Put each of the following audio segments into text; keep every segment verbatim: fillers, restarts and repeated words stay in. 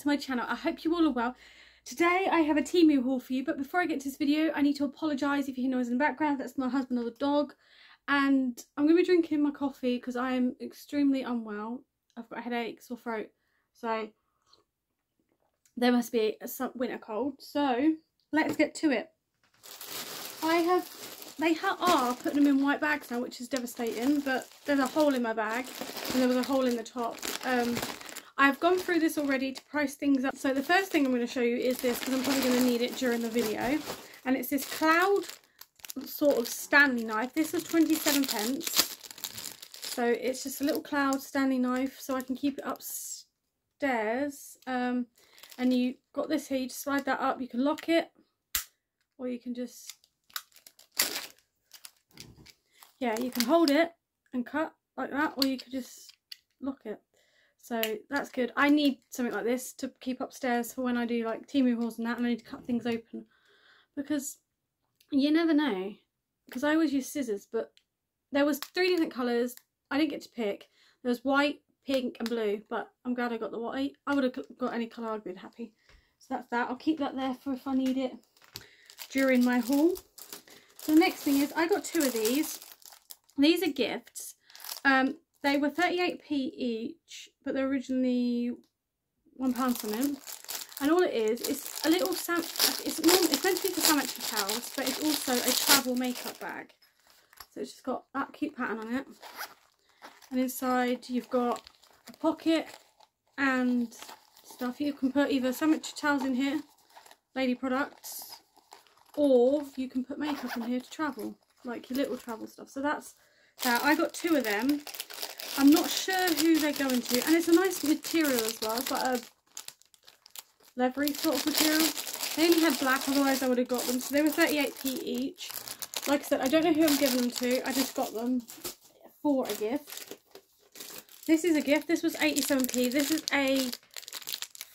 to my channel. I hope you all are well. Today I have a Temu haul for you, but before I get to this video I need to apologise if you hear noise in the background. That's my husband or the dog, and I'm going to be drinking my coffee because I am extremely unwell. I've got a headache, sore throat, so there must be a winter cold. So let's get to it. I have, they are putting them in white bags now, which is devastating, but there's a hole in my bag and there was a hole in the top. Um, I've gone through this already to price things up. So the first thing I'm going to show you is this, because I'm probably going to need it during the video. And it's this cloud sort of Stanley knife. This is twenty-seven pence. So it's just a little cloud Stanley knife, so I can keep it upstairs. Um, and you got this here, you just slide that up, you can lock it, or you can just, yeah, you can hold it and cut like that, or you could just lock it. So that's good. I need something like this to keep upstairs for when I do like Temu hauls and that, and I need to cut things open, because you never know, because I always use scissors. But there was three different colours, I didn't get to pick. There was white, pink and blue, but I'm glad I got the white. I would have got any colour, I'd been happy. So that's that. I'll keep that there for if I need it during my haul. So the next thing is, I got two of these. These are gifts. Um, They were thirty-eight p each, but they're originally one pound something. And all it is, it's a little sam. It's, normal, it's meant to be for sanitary towels, but it's also a travel makeup bag. So it's just got that cute pattern on it. And inside you've got a pocket and stuff. You can put either sanitary towels in here, lady products, or you can put makeup in here to travel, like your little travel stuff. So that's that. I got two of them. I'm not sure who they're going to, and it's a nice material as well. It's like a leathery sort of material. They only had black, otherwise I would have got them. So they were thirty-eight p each. Like I said, I don't know who I'm giving them to. I just got them for a gift. This is a gift. This was eighty-seven p. This is a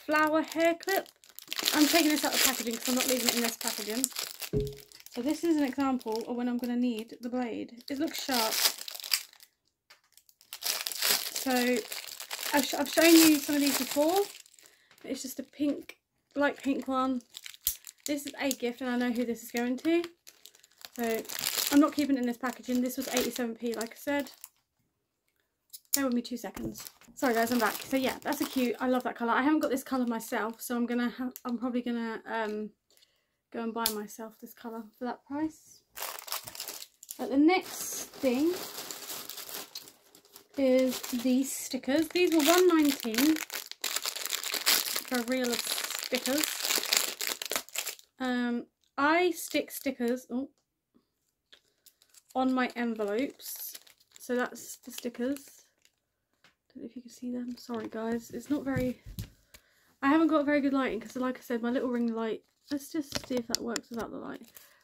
flower hair clip. I'm taking this out of packaging because I'm not leaving it in this packaging. So this is an example of when I'm going to need the blade. It looks sharp. So I've, sh I've shown you some of these before, but it's just a pink, light pink one. This is a gift, and I know who this is going to. So I'm not keeping it in this packaging. This was eighty-seven p, like I said. Bear with me two seconds. Sorry guys, I'm back. So yeah, that's a cute. I love that colour. I haven't got this colour myself, so I'm gonna. Ha I'm probably gonna um, go and buy myself this colour for that price. But the next thing is these stickers. These were one pound nineteen for a reel of stickers. Um, I stick stickers oh, on my envelopes. So that's the stickers. Don't know if you can see them. Sorry guys, it's not very. I haven't got very good lighting because, like I said, my little ring light. Let's just see if that works without the light.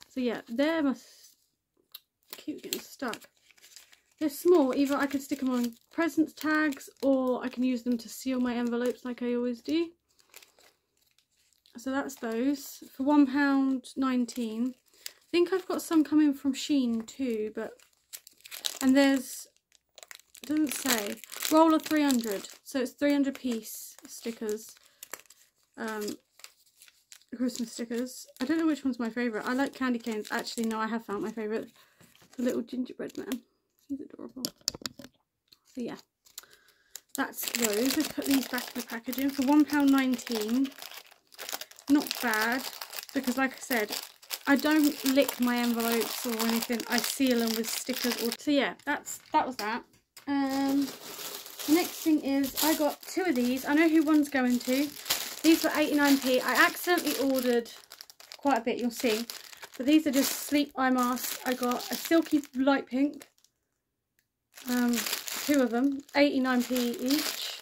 So yeah, they're my. I keep getting stuck. They're small, either I could stick them on presents tags, or I can use them to seal my envelopes like I always do. So that's those for one pound nineteen. I think I've got some coming from Shein too, but and there's, it doesn't say, roll of three hundred, so it's three hundred piece stickers, um, Christmas stickers. I don't know which one's my favourite. I like candy canes. Actually no, I have found my favourite, the little gingerbread man. He's adorable. So yeah, that's those. Let's put these back in the packaging for one pound nineteen. Not bad, because like I said, I don't lick my envelopes or anything. I seal them with stickers. Or so yeah, that's that was that. Um, the next thing is I got two of these. I know who one's going to. These were eighty-nine p. I accidentally ordered quite a bit. You'll see. But these are just sleep eye masks. I got a silky light pink. Um, two of them, eighty-nine p each.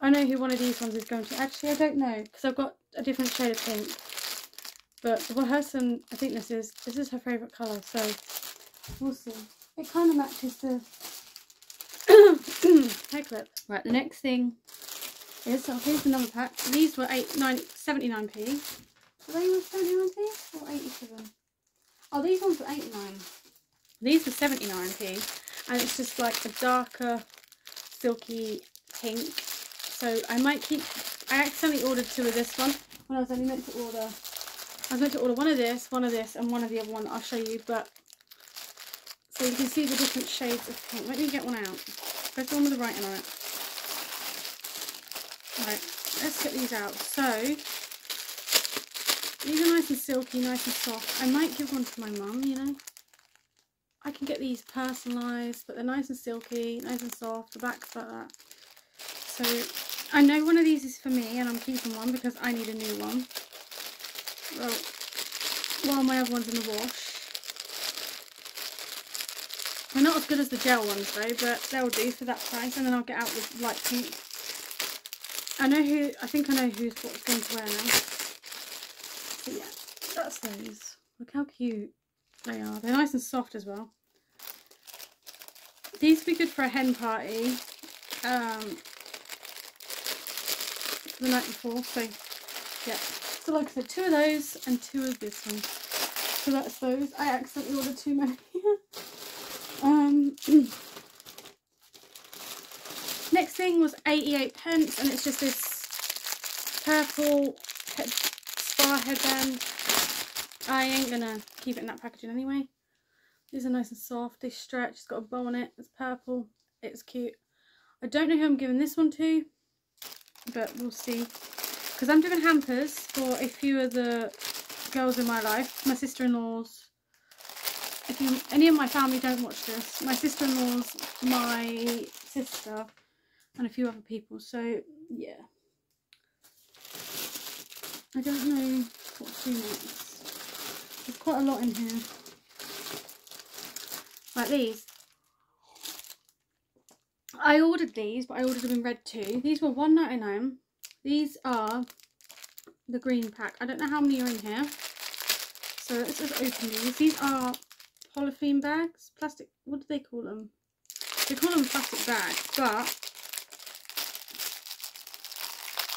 I know who one of these ones is going to. Actually, I don't know, because I've got a different shade of pink. But the person, I think this is, this is her favourite colour, so we'll see. It kind of matches the hair clip. Right, the next thing is, so here's another pack. These were eight, nine, seventy-nine p. Were they seventy-nine p or eighty-seven? Oh, these ones were eighty-nine. These were seventy-nine p. And it's just like a darker silky pink, so I might keep I accidentally ordered two of this one when I was only meant to order. I was meant to order one of this, one of this, and one of the other one that I'll show you. But so you can see the different shades of pink. Let me get one out. There's the one with the writing on it. Right, let's get these out. So these are nice and silky, nice and soft. I might give one to my mum, you know. I can get these personalised, but they're nice and silky, nice and soft. The back's like that. So I know one of these is for me, and I'm keeping one because I need a new one. Well, while my other one's in the wash. They're not as good as the gel ones though, but they'll do for that price. And then I'll get out with light pink. I know who. I think I know who's what's going to wear now. But yeah, that's those. Look how cute they are. They're nice and soft as well. These would be good for a hen party. Um, the night before. So yeah. So like I said, two of those and two of this one. So that's those. I accidentally ordered too many. um. Next thing was eighty-eight pence, and it's just this purple head, spa headband. I ain't gonna keep it in that packaging anyway. These are nice and soft. They stretch. It's got a bow on it. It's purple. It's cute. I don't know who I'm giving this one to, but we'll see. Because I'm doing hampers for a few of the girls in my life, my sister-in-laws. If you, any of my family don't watch this, my sister-in-laws, my sister, and a few other people. So yeah, I don't know what to do next. There's quite a lot in here. Like these, I ordered these, but I ordered them in red too. These were one ninety-nine. These are the green pack. I don't know how many are in here, so let's just open these. These are polythene bags, plastic. What do they call them? They call them plastic bags, but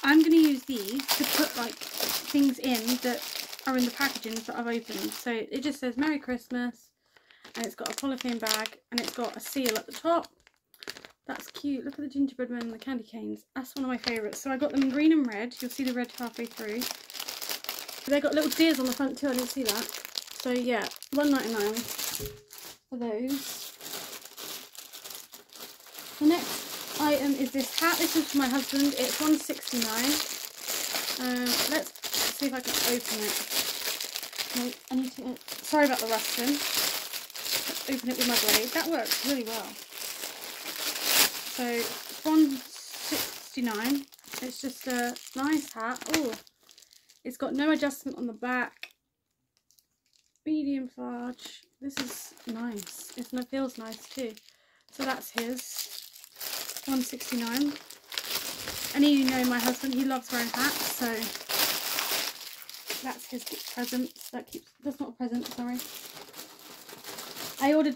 I'm going to use these to put like things in that are in the packaging that I've opened. So it just says Merry Christmas, and it's got a polythene bag, and it's got a seal at the top. That's cute. Look at the gingerbread men and the candy canes. That's one of my favourites. So I got them in green and red. You'll see the red halfway through. They got little deers on the front too. I didn't see that. So yeah, one ninety-nine for those. The next item is this hat. This is for my husband. It's one sixty-nine. Um, let's see if I can open it. No, I need to, uh, sorry about the rusting. Let's open it with my blade. That works really well. So one sixty-nine. It's just a nice hat. Oh, it's got no adjustment on the back. Medium large. This is nice. It feels nice too. So that's his. one sixty-nine. Any of you know my husband, he loves wearing hats, so that's his present. That keeps that's not a present, sorry. I ordered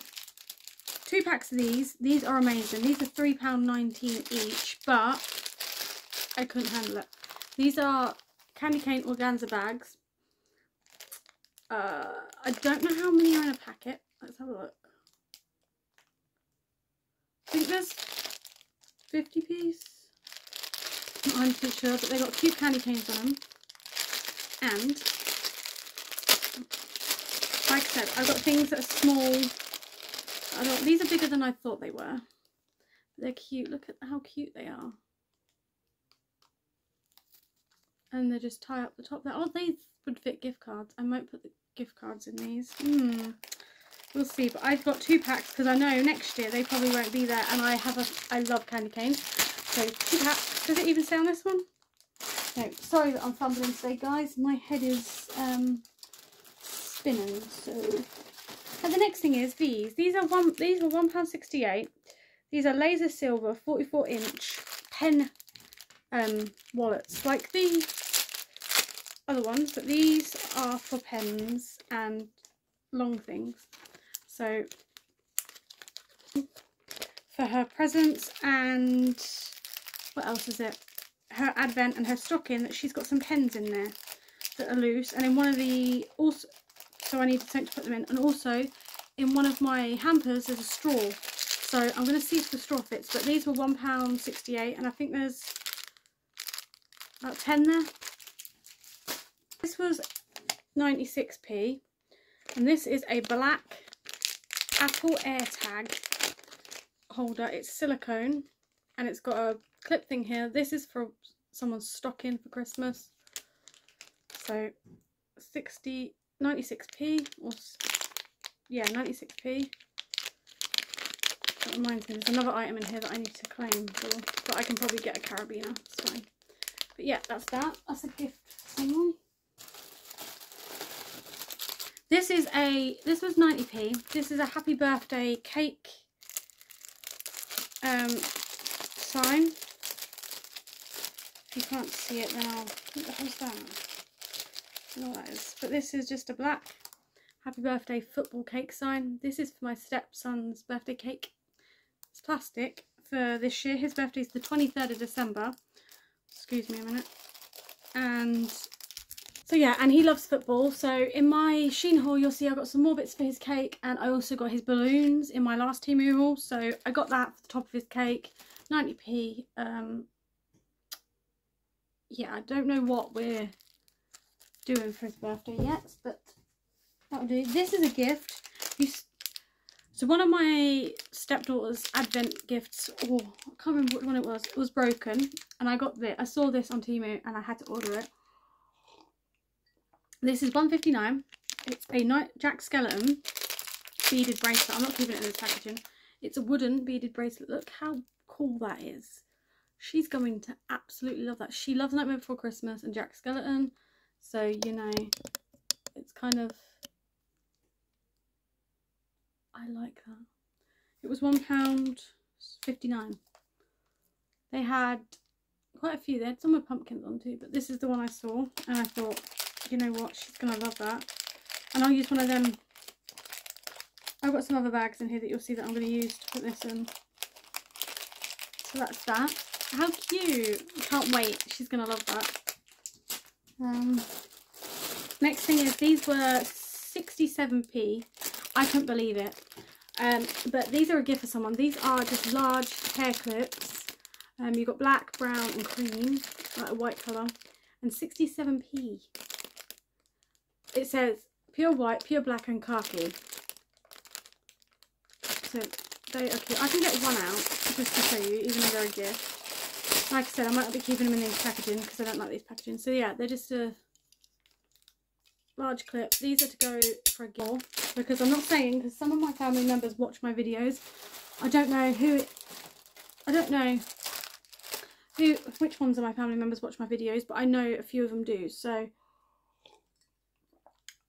two packs of these. These are amazing. These are three pounds nineteen each, but I couldn't handle it. These are candy cane organza bags. Uh I don't know how many are in a packet. Let's have a look. I think there's fifty piece. I'm not sure, but they've got cute candy canes on them. And like I said, I've got things that are small. I don't, these are bigger than I thought they were. They're cute. Look at how cute they are. And they just tie up the top there. Oh, these would fit gift cards. I might put the gift cards in these. Hmm. We'll see, but I've got two packs because I know next year they probably won't be there, and I have a, I love candy canes. So two packs. Does it even say on this one? No, sorry that I'm fumbling today, guys. My head is um, spinning. So, and the next thing is these. These are one. These were one pound sixty-eight. These are laser silver, forty-four inch pen um, wallets, like the other ones, but these are for pens and long things. So for her presents and what else is it? Her advent and her stocking, that she's got some pens in there that are loose. And in one of the also, so I need something to put them in. And also in one of my hampers there's a straw. So I'm going to see if the straw fits. But these were one pound sixty-eight, and I think there's about ten there. This was ninety-six p, and this is a black Apple AirTag holder. It's silicone and it's got a clip thing here. This is for someone's stocking for Christmas. So sixty, ninety-six p, or yeah, ninety-six p. That reminds me, there's another item in here that I need to claim for, but I can probably get a carabiner, it's fine. But yeah, that's that. That's a gift for someone. This is a, this was ninety p. This is a happy birthday cake um, sign. If you can't see it now, what the hell's that? I don't know what that is. But this is just a black happy birthday football cake sign. This is for my stepson's birthday cake. It's plastic for this year. His birthday is the twenty-third of December. Excuse me a minute. And so yeah, and he loves football, so in my Shein haul you'll see I got some more bits for his cake, and I also got his balloons in my last Temu haul, so I got that for the top of his cake, ninety p. Um, yeah, I don't know what we're doing for his birthday yet, but that'll do. This is a gift. You so one of my stepdaughter's advent gifts, oh, I can't remember which one it was, it was broken, and I got this, I saw this on Temu and I had to order it. This is one pound fifty-nine. It's a night Jack Skeleton beaded bracelet. I'm not keeping it in this packaging. It's a wooden beaded bracelet. Look how cool that is. She's going to absolutely love that. She loves Nightmare Before Christmas and Jack Skeleton. So, you know, it's kind of... I like that. It was one pound fifty-nine. They had quite a few. They had some with pumpkins on too. But this is the one I saw. And I thought... you know what, she's gonna love that, and I'll use one of them. I've got some other bags in here that you'll see that I'm gonna use to put this in, so that's that. How cute, I can't wait, she's gonna love that. Um next thing is, these were sixty-seven p. I couldn't believe it, um but these are a gift for someone. These are just large hair clips. Um you've got black, brown and cream, like a white color, and sixty-seven p. It says pure white, pure black and khaki. So they are cute. I can get one out just to show you, even though they're a gift. Like I said, I might not be keeping them in this packaging because I don't like these packaging. So yeah, they're just a large clip. These are to go for a gift, because I'm not saying, because some of my family members watch my videos. I don't know who, I don't know who, which ones of my family members watch my videos, but I know a few of them do. So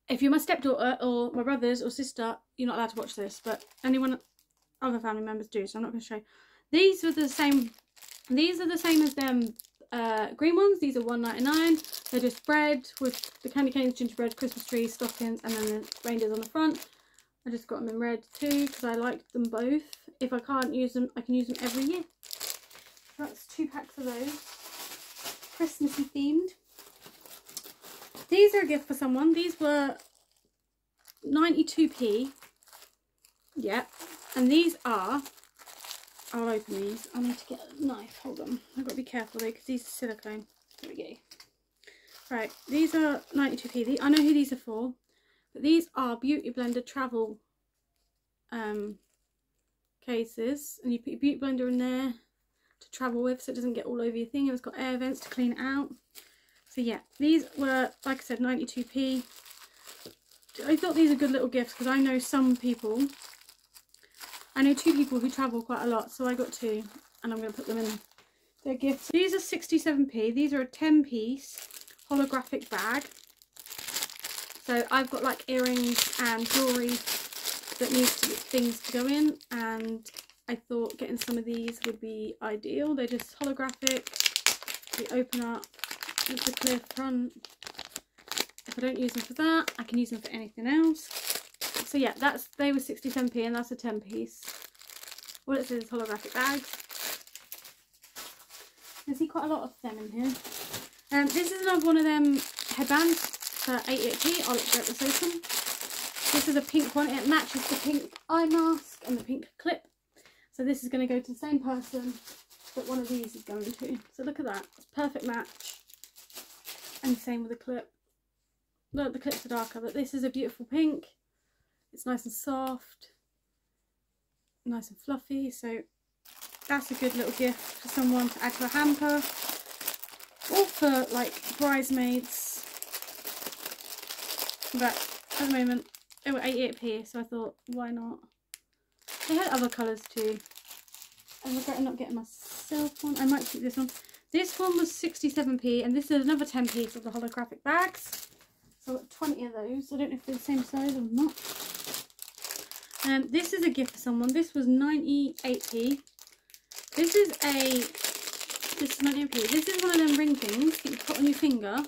if you're my stepdaughter or my brothers or sister, you're not allowed to watch this, but anyone, other family members do, so I'm not going to show you. These are the same, these are the same as them uh, green ones. These are one pound ninety-nine. They're just bread with the candy canes, gingerbread, Christmas trees, stockings, and then the reindeers on the front. I just got them in red too, because I liked them both. If I can't use them, I can use them every year. That's two packs of those, Christmassy themed. These are a gift for someone. These were ninety-two p. Yep. And these are... I'll open these. I need to get a knife. Hold on. I've got to be careful though, because these are silicone. There we go. Right. These are ninety-two p. I know who these are for. But these are Beauty Blender travel um, cases. And you put your Beauty Blender in there to travel with, so it doesn't get all over your thing. It's got air vents to clean it out. So yeah, these were, like I said, ninety-two p. I thought these are good little gifts, because I know some people, I know two people who travel quite a lot, so I got two, and I'm going to put them in their gifts. These are sixty-seven p. These are a ten piece holographic bag. So I've got like earrings and jewellery that needs things to go in, and I thought getting some of these would be ideal. They're just holographic, they open up. It's a clear front. If I don't use them for that, I can use them for anything else. So yeah, that's, they were sixty-seven p, and that's a ten piece. All it says is holographic bags. I see quite a lot of them in here. Um, this is another one of them headbands for eighty-eight p. I'll get this open. This is a pink one. It matches the pink eye mask and the pink clip. So this is going to go to the same person that one of these is going to. So look at that. It's a perfect match. and same with the clip. Look, the clips are darker, but this is a beautiful pink. It's nice and soft, nice and fluffy, so that's a good little gift for someone to add to a hamper or for like bridesmaids. But at the moment they were eighty-eight p, so I thought, why not? They had other colours too. I regret not getting myself one. I might keep this one. This one was sixty-seven p, and this is another ten p for the holographic bags. So I've got twenty of those. I don't know if they're the same size or not. Um, this is a gift for someone. This was ninety-eight p. This is a... This is ninety-eight p. This is one of them ring things that you put on your finger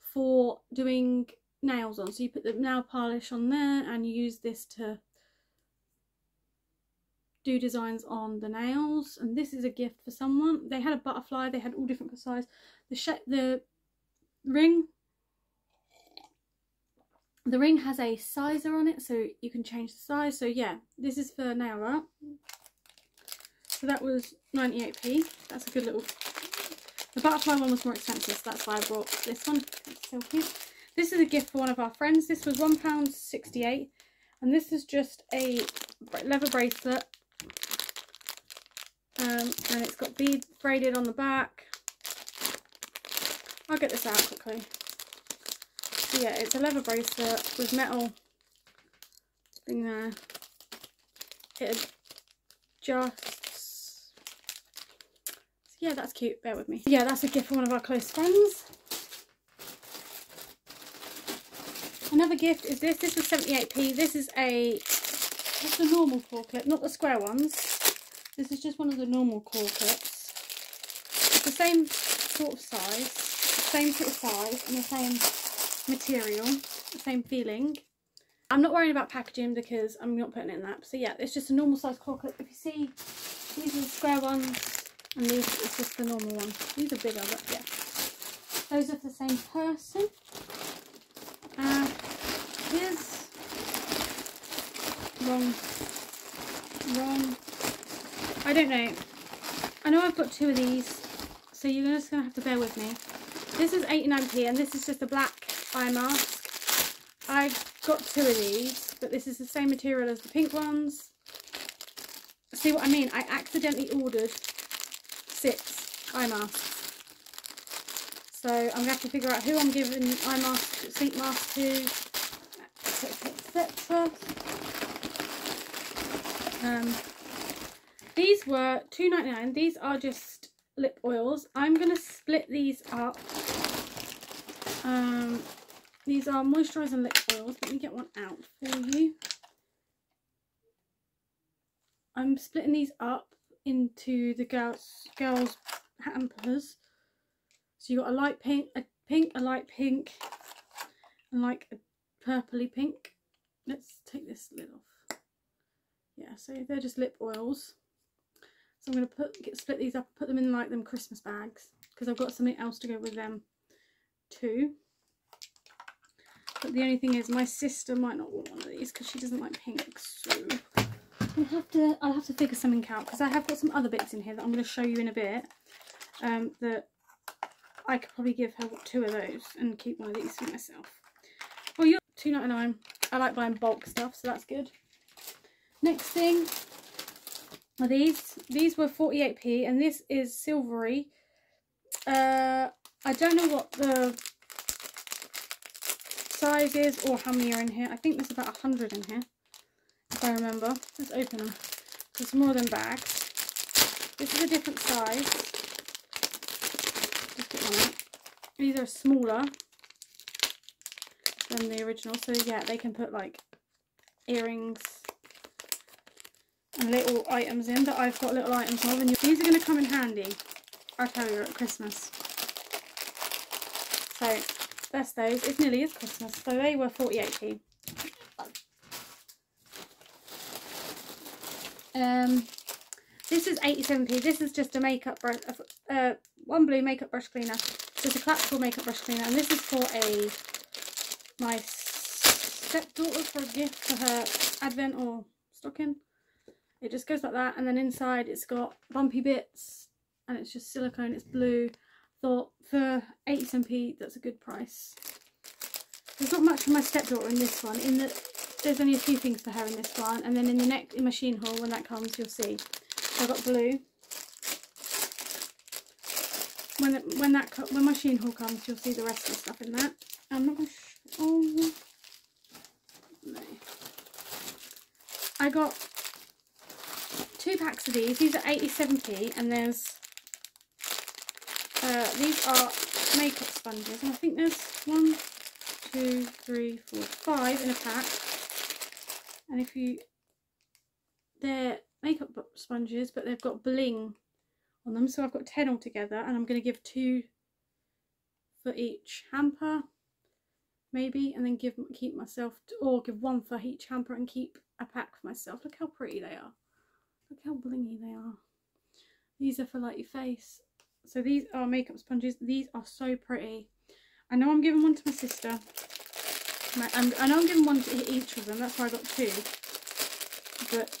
for doing nails on. So you put the nail polish on there and you use this to do designs on the nails. And this is a gift for someone. They had a butterfly. They had all different size. The sh the ring the ring has a sizer on it, so you can change the size. So yeah, this is for nail art. So that was ninety-eight p. That's a good little... The butterfly one was more expensive, so that's why I bought this one. It's so cute. This is a gift for one of our friends. This was one pound sixty-eight, and this is just a leather bracelet. Um, and it's got beads braided on the back. I'll get this out quickly. So yeah, it's a leather bracelet with metal thing there. It adjusts. So yeah, that's cute. Bear with me. Yeah, that's a gift for one of our close friends. Another gift is this. This was seventy-eight p. This is a... It's the normal claw clip, not the square ones. This is just one of the normal claw clips. It's the same sort of size, same sort of size, and the same material, the same feeling. I'm not worrying about packaging because I'm not putting it in that. So yeah, it's just a normal size claw clip. If you see, these are the square ones, and these is just the normal one. These are bigger, but yeah. Those are for the same person. Uh, here's... Wrong. Wrong. I don't know. I know I've got two of these, so you're just going to have to bear with me. This is eighty-nine p, and this is just a black eye mask. I've got two of these, but this is the same material as the pink ones. See what I mean? I accidentally ordered six eye masks. So I'm going to have to figure out who I'm giving eye masks, sleep masks to, et cetera, et cetera. Um... These were two ninety-nine. These are just lip oils. I'm going to split these up. Um, these are moisturising lip oils. Let me get one out for you. I'm splitting these up into the girls' girls' hampers. So you've got a light pink, a pink, a light pink, and like a purpley pink. Let's take this lid off. Yeah, so they're just lip oils. So I'm going to put get, split these up and put them in like them Christmas bags, because I've got something else to go with them too. But the only thing is my sister might not want one of these because she doesn't like pink, so I'll have to, I'll have to figure something out, because I have got some other bits in here that I'm going to show you in a bit. Um, that I could probably give her two of those and keep one of these for myself. Well, you're two ninety-nine. I like buying bulk stuff, so that's good. Next thing... These these were forty-eight p, and this is silvery. Uh, I don't know what the size is or how many are in here. I think there's about a hundred in here, if I remember. Let's open them. There's more than bags. This is a different size. Just get one out. These are smaller than the original, so yeah, they can put like earrings and little items in that I've got little items of, and these are going to come in handy, I tell you, at Christmas. So that's those. It nearly is Christmas, so they were forty-eight p. Um, this is eighty-seven p. This is just a makeup brush, uh, one blue makeup brush cleaner. So it's a collapsible makeup brush cleaner, and this is for a my stepdaughter for a gift for her advent or stocking. It just goes like that, and then inside it's got bumpy bits, and it's just silicone. It's blue. thought for eighty-seven p that's a good price. There's not much for my stepdaughter in this one, in that there's only a few things for her in this one, and then in the next, in my Shein haul, when that comes, you'll see. So I've got blue. When the, when that when my Shein haul comes, you'll see the rest of the stuff in that. I'm not gonna. Sh oh no! I got two packs of these. These are eighty-seven p, and there's uh, these are makeup sponges, and I think there's one, two, three, four, five in a pack. And if you, they're makeup sponges, but they've got bling on them. So I've got ten altogether, and I'm going to give two for each hamper, maybe, and then give keep myself, or give one for each hamper and keep a pack for myself. Look how pretty they are. Look how blingy they are. These are for like your face. So these are makeup sponges. These are so pretty. I know I'm giving one to my sister. My, I'm, I know I'm giving one to each of them. That's why I got two. But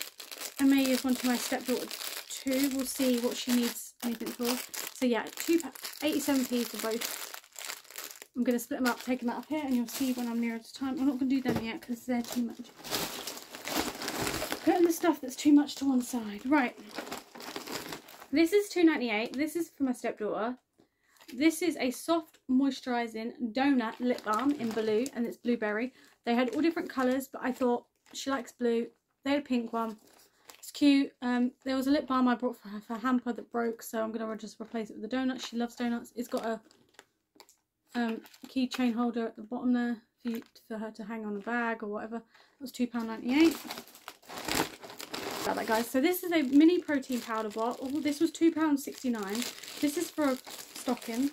I may give one to my stepdaughter too. We'll see what she needs anything for. So yeah, two packs, eighty-seven p for both. I'm going to split them up, take them out of here, and you'll see when I'm nearer to time. I'm not going to do them yet because they're too much. Putting the stuff that's too much to one side. Right. This is two ninety-eight. This is for my stepdaughter. This is a soft moisturising donut lip balm in blue, and it's blueberry. They had all different colours, but I thought she likes blue. They had a pink one. It's cute. Um, there was a lip balm I brought for her for a hamper that broke, so I'm going to just replace it with a donut. She loves donuts. It's got a um, keychain holder at the bottom there for, you, for her to hang on a bag or whatever. It was two pounds ninety-eight. About that, guys. So this is a mini protein powder bottle. Oh, this was two pounds sixty-nine. This is for a stocking.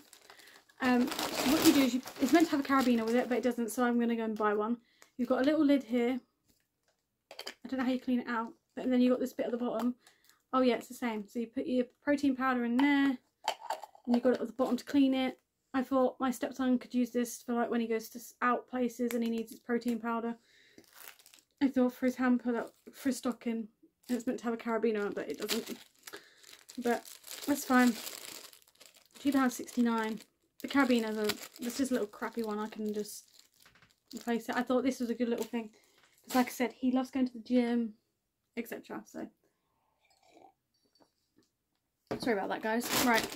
Um, what you do is you, it's meant to have a carabiner with it, but it doesn't, so I'm going to go and buy one. You've got a little lid here. I don't know how you clean it out, but then you've got this bit at the bottom. Oh yeah, it's the same. So you put your protein powder in there, and you've got it at the bottom to clean it. I thought my stepson could use this for like when he goes to out places and he needs his protein powder. I thought for his hamper, that, for his stocking, it's meant to have a carabiner on it, but it doesn't. But that's fine. two pounds sixty-nine. The carabiners are, this is a little crappy one, I can just replace it. I thought this was a good little thing because, like I said, he loves going to the gym, etc. So sorry about that, guys. Right,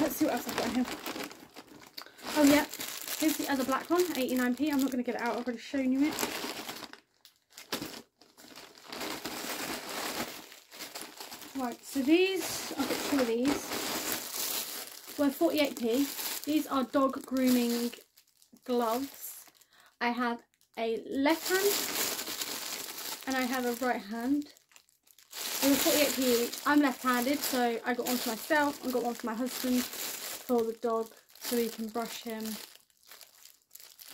let's see what else I've got here. Oh yeah, here's the other black one, eighty-nine p. I'm not going to get it out, I've already shown you it. Right, so these, I'll get two of these. Were forty-eight p. These are dog grooming gloves. I have a left hand and I have a right hand. They were forty-eight p each. I'm left-handed, so I got one for myself and got one for my husband for the dog, so he can brush him.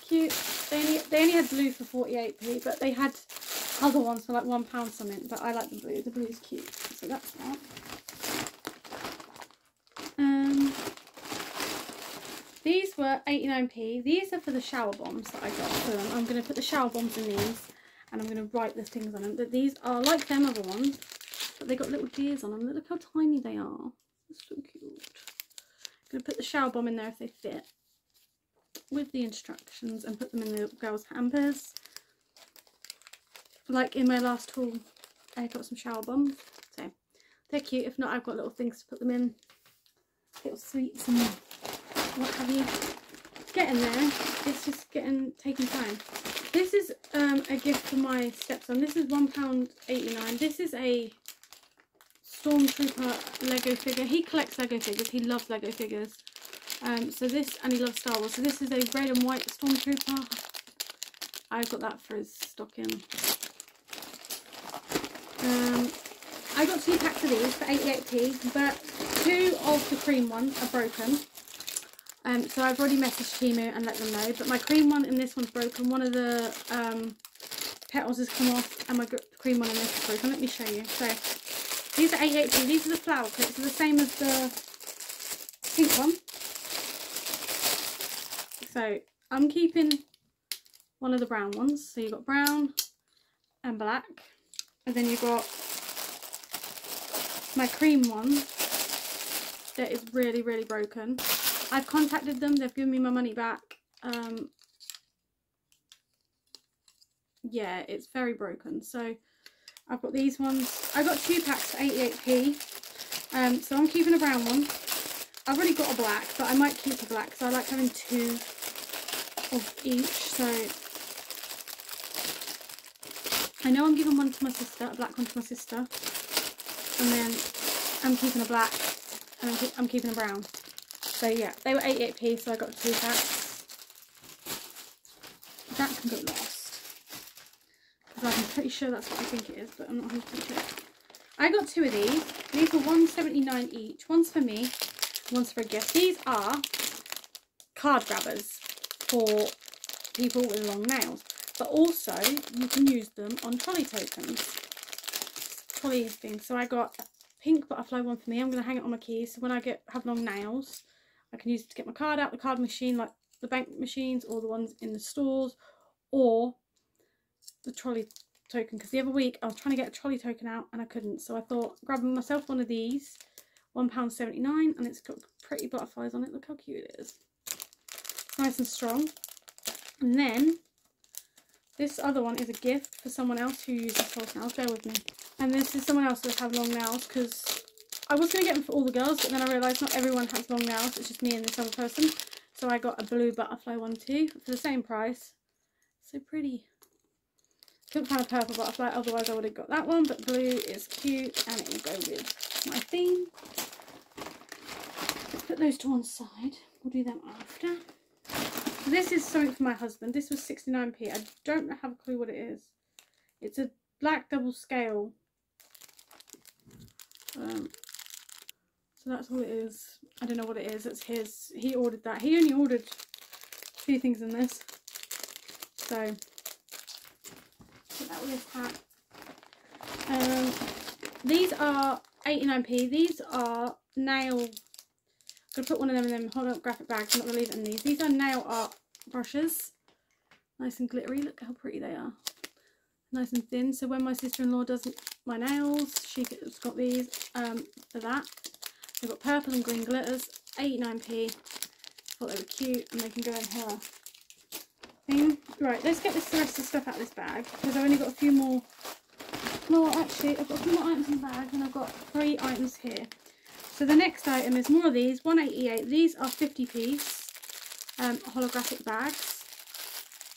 Cute. They only, they only had blue for forty-eight p, but they had other ones for like one pound something. But I like the blue. The blue is cute, so that's that. Um. These were eighty-nine p. These are for the shower bombs that I got for them. I'm going to put the shower bombs in these, and I'm going to write the things on them. That these are like them other ones, but they got little gears on them. Look how tiny they are. It's so cute. I'm going to put the shower bomb in there if they fit, with the instructions, and put them in the girls' hampers. Like in my last haul, I got some shower bombs, so they're cute. If not, I've got little things to put them in, little sweets and what have you. Getting there, it's just getting taking time. This is um a gift for my stepson. This is one pound eighty-nine. This is a Stormtrooper Lego figure. He collects Lego figures, he loves Lego figures. Um so this, and he loves Star Wars. So this is a red and white Stormtrooper. I've got that for his stocking. Um I got two packs of these for eighty-eight p, but two of the cream ones are broken. Um, so I've already messaged Temu and let them know. But my cream one and this one's broken. One of the um, petals has come off, and my cream one and this is broken. Let me show you. So these are eighty-eight p. These are the flower clips. They're the same as the pink one. So I'm keeping one of the brown ones. So you've got brown and black. And then you've got my cream one that is really, really broken. I've contacted them, they've given me my money back. Um, yeah, it's very broken. So I've got these ones. I got two packs for eighty-eight p. Um, so I'm keeping a brown one. I've already got a black, but I might keep a black because I like having two of each. So I know I'm giving one to my sister, a black one to my sister, and then I'm keeping a black and I'm, keep, I'm keeping a brown. So yeah, they were eighty-eight p, so I got two packs. That can get lost, because I'm pretty sure that's what I think it is, but I'm not one hundred percent sure. I got two of these. These were one seventy-nine each. One's for me, one's for a gift. These are card grabbers for people with long nails, but also you can use them on trolley tokens. Trolley things. So I got a pink butterfly one for me. I'm going to hang it on my keys, so when I get have long nails, I can use it to get my card out, the card machine, like the bank machines or the ones in the stores, or the trolley token. Because the other week I was trying to get a trolley token out and I couldn't, so I thought grabbing myself one of these, one pound seventy-nine, and it's got pretty butterflies on it. Look how cute it is. Nice and strong. And then this other one is a gift for someone else who uses false nails. Bear with me. And this is someone else that's had long nails, because I was going to get them for all the girls, but then I realised not everyone has long nails. It's just me and this other person. So I got a blue butterfly one too for the same price. So pretty. Couldn't find a purple butterfly, otherwise I would have got that one. But blue is cute and it will go with my theme. Let's put those to one side. We'll do them after. This is something for my husband. This was sixty-nine p. I don't have a clue what it is. It's a black double scale. Um, so that's all it is. I don't know what it is. It's his. He ordered that. He only ordered a few things in this. So put that with that. Um, these are eighty-nine p. These are nail. I'm going to put one of them in them holographic bags. I'm not going to leave it in these. These are nail art brushes. Nice and glittery. Look how pretty they are. Nice and thin. So when my sister-in-law does my nails, she's got these um, for that. They've got purple and green glitters. eighty-nine p. Thought they were cute and they can go in her thing. Right, let's get this, the rest of the stuff out of this bag, because I've only got a few more. No, actually, I've got a few more items in the bag, and I've got three items here. So the next item is more of these, one eighty-eight. These are fifty piece um, holographic bags.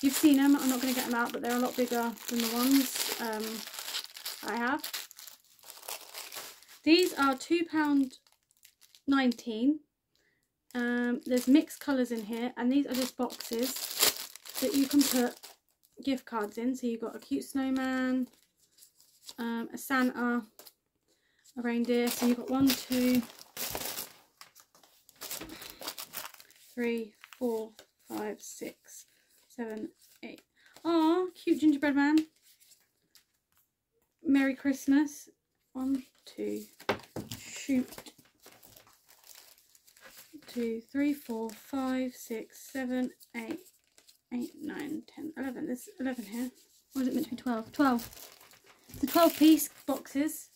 You've seen them. I'm not going to get them out, but they're a lot bigger than the ones um, I have. These are two pounds nineteen. Um, there's mixed colours in here, and these are just boxes that you can put gift cards in. So you've got a cute snowman, um, a Santa, a reindeer. So you've got one, two, three, four, five, six, seven, eight. Aw, cute gingerbread man. Merry Christmas. One, two, shoot. Two, three, four, five, six, seven, eight, eight, nine, ten, eleven. There's eleven here. Or is it meant to be twelve? Twelve. The twelve piece boxes.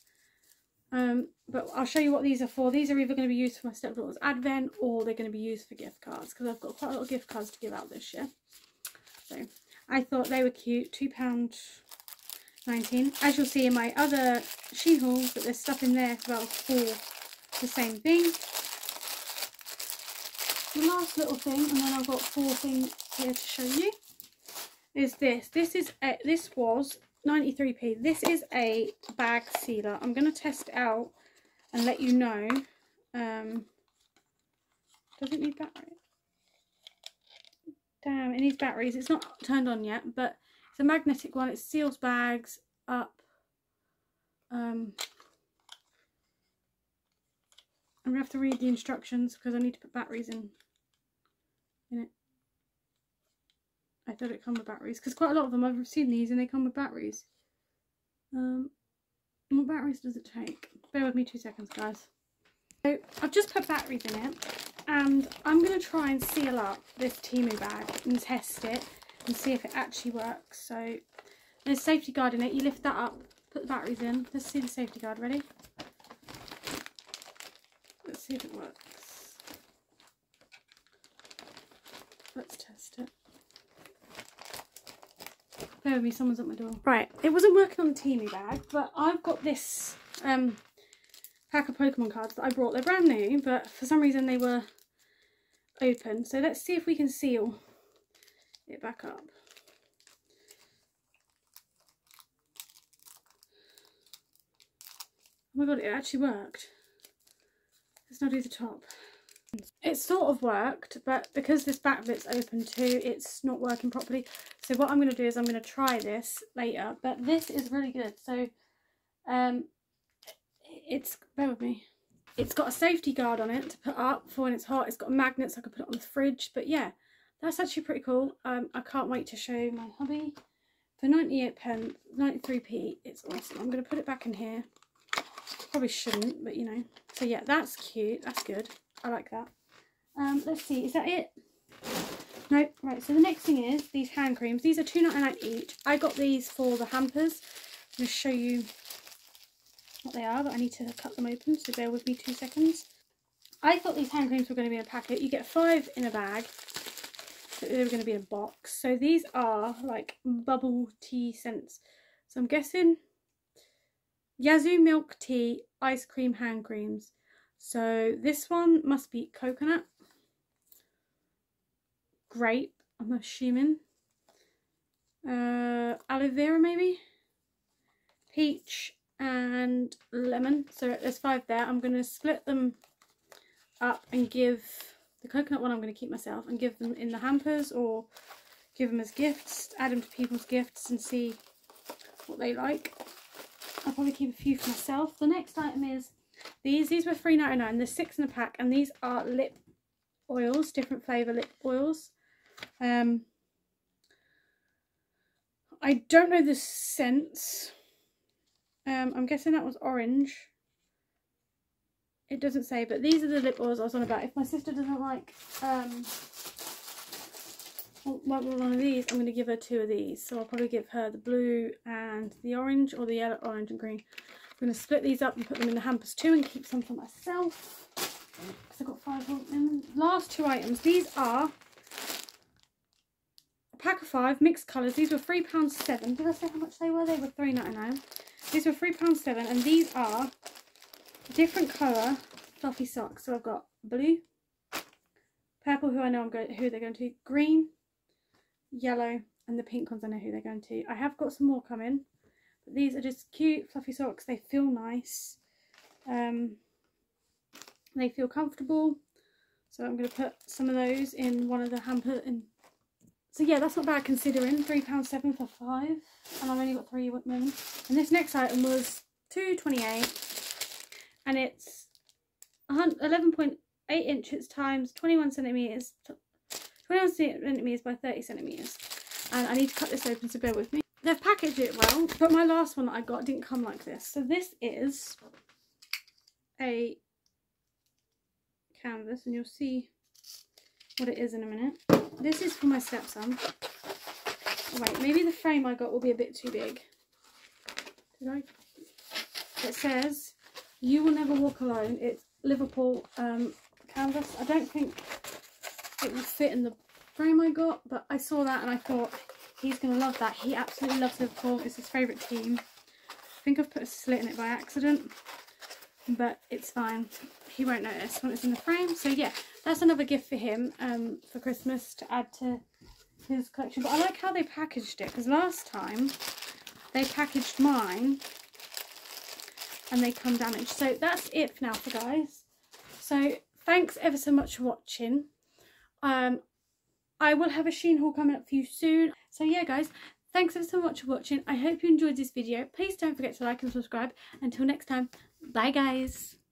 Um, but I'll show you what these are for. These are either going to be used for my stepdaughter's advent, or they're going to be used for gift cards, because I've got quite a lot of gift cards to give out this year. So I thought they were cute. Two pounds nineteen. As you'll see in my other Shein hauls, but there's stuff in there as well for the same thing. The last little thing, and then I've got four things here to show you, is this. This is a, this was ninety-three p. This is a bag sealer. I'm going to test it out and let you know. Um, does it need batteries? Damn, it needs batteries. It's not turned on yet, but it's a magnetic one. It seals bags up um, I'm going to have to read the instructions, because I need to put batteries in in it. I thought it came with batteries, because quite a lot of them, I've seen these and they come with batteries. Um, what batteries does it take? Bear with me two seconds, guys. So I've just put batteries in it, and I'm going to try and seal up this Temu bag and test it and see if it actually works. So there's a safety guard in it. You lift that up, put the batteries in. Let's see the safety guard. Ready? Let's see if it works. Let's test it. Bear with me, someone's at my door. Right, it wasn't working on the teamy bag, but I've got this um, pack of Pokemon cards that I brought. They're brand new, but for some reason they were open. So let's see if we can seal it back up. Oh my god, it actually worked. Let's not do the top. It sort of worked, but because this back bit's open too, it's not working properly. So what I'm going to do is I'm going to try this later, but this is really good. So um, it's, bear with me, it's got a safety guard on it to put up for when it's hot. It's got magnets, so I can put it on the fridge. But yeah, that's actually pretty cool. Um, I can't wait to show my hubby. For ninety-eight pence, ninety-three p, it's awesome. I'm going to put it back in here. Probably shouldn't, but you know. So yeah, that's cute, that's good, I like that. Um let's see, is that it? Nope. Right, so the next thing is these hand creams. These are two ninety-nine each. I got these for the hampers. I'm going to show you what they are, but I need to cut them open, so bear with me two seconds. I thought these hand creams were going to be in a packet. You get five in a bag, so they were going to be in a box. So these are like bubble tea scents, so I'm guessing Yazoo milk tea, ice cream hand creams. So this one must be coconut, grape, I'm assuming, uh, aloe vera maybe, peach and lemon. So there's five there. I'm going to split them up and give the coconut one I'm going to keep myself and give them in the hampers or give them as gifts, add them to people's gifts and see what they like. I'll probably keep a few for myself. The next item is these. These were three ninety-nine. There's six in a pack, and these are lip oils, different flavour lip oils. Um, I don't know the scents. Um, I'm guessing that was orange. It doesn't say, but these are the lip oils I was on about. If my sister doesn't like um, one of these, I'm going to give her two of these. So I'll probably give her the blue and the orange, or the yellow, orange and green. I'm going to split these up and put them in the hampers too and keep some for myself, because I've got five of them. Last two items. These are a pack of five mixed colours. These were three pounds seven. Did I say how much they were? They were three ninety-nine. These were three pounds seven, and these are different colour fluffy socks. So I've got blue, purple, who I know I'm going, who they're going to, green, yellow, and the pink ones I know who they're going to. I have got some more coming, but these are just cute fluffy socks. They feel nice, um they feel comfortable, so I'm going to put some of those in one of the hamper. And so yeah, that's not bad considering three pounds seven for five, and I've only got three at the moment. And this next item was two twenty-eight, and it's eleven point eight inches times twenty-one centimeters, twenty-one centimeters by thirty centimeters, and I need to cut this open, so bear with me. They've packaged it well, but my last one that I got didn't come like this. So this is a canvas, and you'll see what it is in a minute. This is for my stepson. Oh, wait, maybe the frame I got will be a bit too big. Did I? It says, "You will never walk alone." It's Liverpool um, canvas. I don't think it will fit in the frame I got, but I saw that and I thought, he's going to love that. He absolutely loves Liverpool. It's his favourite team. I think I've put a slit in it by accident, but it's fine. He won't notice when it's in the frame. So yeah, that's another gift for him um, for Christmas to add to his collection. But I like how they packaged it, because last time they packaged mine and they come damaged. So that's it for now for guys. So thanks ever so much for watching. Um, I will have a Shein haul coming up for you soon. So yeah guys, thanks ever so much for watching. I hope you enjoyed this video. Please don't forget to like and subscribe. Until next time, bye guys.